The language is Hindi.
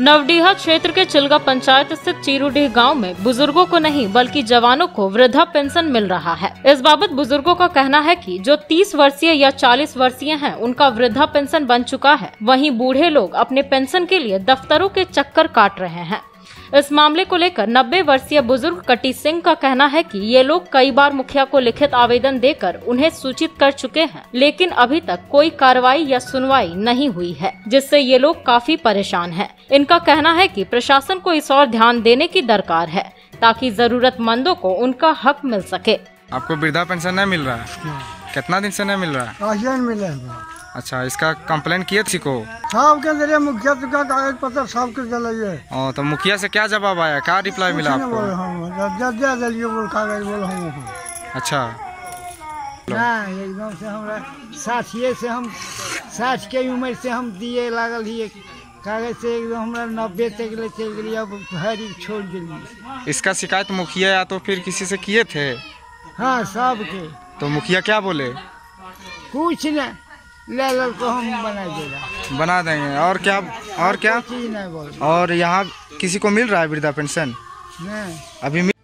नवडीहा क्षेत्र के छिलगा पंचायत स्थित चिरूडीह गांव में बुजुर्गों को नहीं बल्कि जवानों को वृद्धा पेंशन मिल रहा है। इस बाबत बुजुर्गों का कहना है कि जो 30 वर्षीय या 40 वर्षीय हैं उनका वृद्धा पेंशन बन चुका है, वहीं बूढ़े लोग अपने पेंशन के लिए दफ्तरों के चक्कर काट रहे हैं। इस मामले को लेकर 90 वर्षीय बुजुर्ग कटी सिंह का कहना है कि ये लोग कई बार मुखिया को लिखित आवेदन देकर उन्हें सूचित कर चुके हैं, लेकिन अभी तक कोई कार्रवाई या सुनवाई नहीं हुई है, जिससे ये लोग काफी परेशान हैं। इनका कहना है कि प्रशासन को इस और ध्यान देने की दरकार है ताकि जरूरतमंदों को उनका हक मिल सके। आपको वृद्धा पेंशन नहीं मिल रहा है, कितना दिन से नहीं मिल रहा है? अच्छा, इसका कंप्लेन किए थी को साहब के जरिए मुखिया का कागज पत्र साहब के जरिए। तो मुखिया से क्या जवाब आया, क्या रिप्लाई मिला आपको? अच्छा, एकदम से हमरा साथिये से हम 60 के उम्र से हम दिए लागल ही कागज से एकदम हमरा 90 तक ले चल गई, अब भारी छोड़ दिली। इसका शिकायत मुखिया या तो फिर किसी से किए थे? हाँ, साहब के। तो मुखिया क्या बोले? कुछ न, लेवल को हम बना देंगे। और क्या? और यहाँ किसी को मिल रहा है वृद्धा पेंशन? नहीं, अभी